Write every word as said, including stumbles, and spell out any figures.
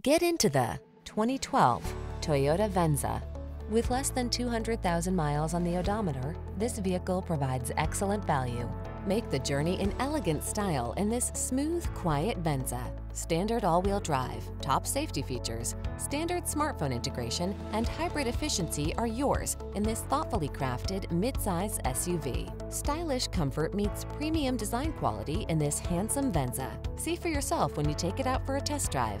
Get into the twenty twelve Toyota Venza. With less than two hundred thousand miles on the odometer, this vehicle provides excellent value. Make the journey in elegant style in this smooth, quiet Venza. Standard all-wheel drive, top safety features, standard smartphone integration, and hybrid efficiency are yours in this thoughtfully crafted mid-size S U V. Stylish comfort meets premium design quality in this handsome Venza. See for yourself when you take it out for a test drive.